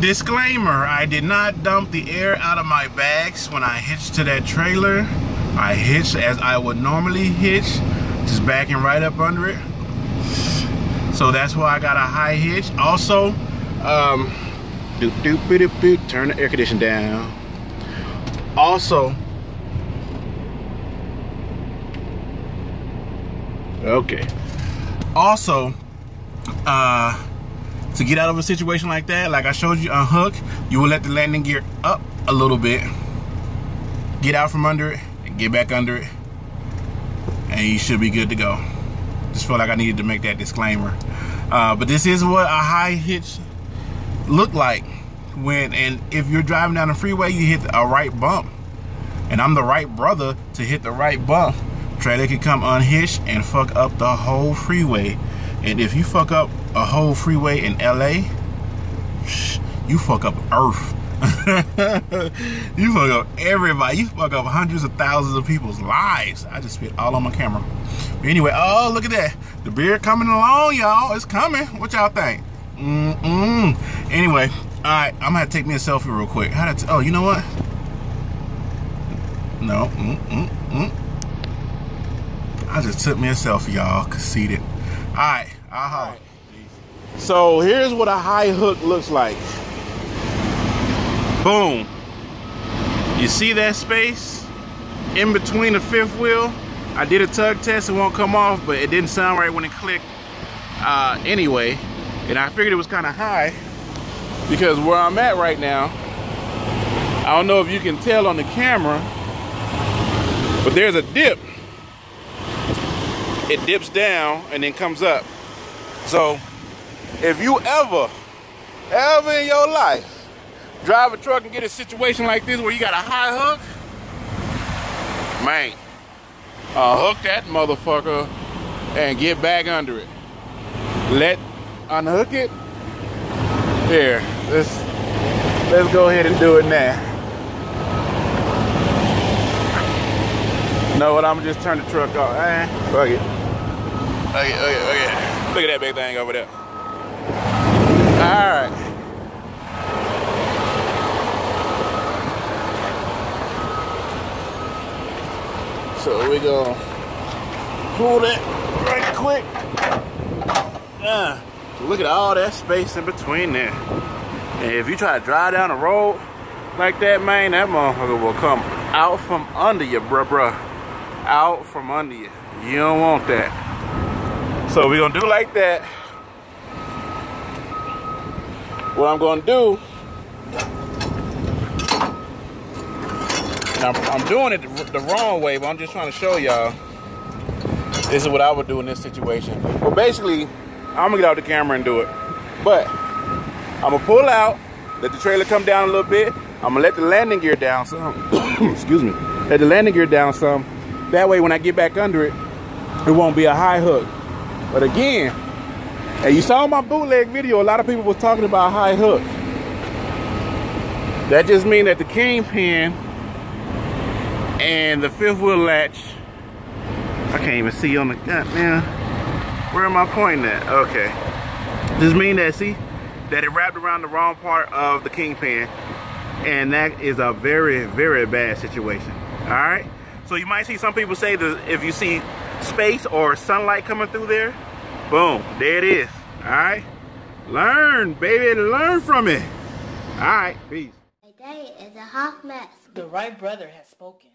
Disclaimer, I did not dump the air out of my bags when I hitched to that trailer. I hitched as I would normally hitch, just backing right up under it. So that's why I got a high hitch. Also, turn the air conditioner down. Also, okay. Also, to get out of a situation like that, like I showed you, unhook, you will let the landing gear up a little bit, get out from under it, and get back under it, and you should be good to go. Just feel like I needed to make that disclaimer. But this is what a high hitch look like when, and if you're driving down the freeway, you hit a right bump, and I'm the right brother to hit the right bump. Trailer can come unhitched and fuck up the whole freeway. And if you fuck up a whole freeway in LA, you fuck up earth. You fuck up everybody. You fuck up hundreds of thousands of people's lives. I just spit all on my camera. But anyway, oh, look at that. The beard coming along, y'all. It's coming. What y'all think? Anyway, all right, I'm gonna take me a selfie real quick. How did, oh, you know what? No. I just took me a selfie, y'all. Conceited. All right, I'll holler. So here's what a high hook looks like. Boom. You see that space in between the fifth wheel? I did a tug test, it won't come off, but it didn't sound right when it clicked anyway. And I figured it was kind of high because where I'm at right now, I don't know if you can tell on the camera, but there's a dip. It dips down and then comes up. So if you ever in your life drive a truck and get a situation like this where you got a high hook, man, hook that motherfucker and get back under it. Unhook it. Here, let's go ahead and do it now. You know what, I'm gonna just turn the truck off. Fuck it. Okay. Look at that big thing over there. Alright. So we gonna pull that right quick. Look at all that space in between there. And if you try to drive down the road like that, man, that motherfucker will come out from under you, bruh. Out from under you. You don't want that. So we're gonna do like that. What I'm gonna do, I'm doing it the wrong way, but I'm just trying to show y'all. This is what I would do in this situation. Well, basically, I'm gonna get out the camera and do it. But I'm gonna pull out, let the trailer come down a little bit. I'm gonna let the landing gear down some. Excuse me. Let the landing gear down some. That way, when I get back under it, it won't be a high hook. But again, and you saw my bootleg video, a lot of people was talking about high hook. That just means that the kingpin and the fifth wheel latch, I can't even see on the goddamn, where am I pointing at? Okay. Just mean that, see, that it wrapped around the wrong part of the kingpin, and that is a very, very bad situation, all right? So you might see some people say that if you see space or sunlight coming through there, boom, there it is. All right, learn, baby, learn from it. All right, peace. Today is a hot mess. The right brother has spoken.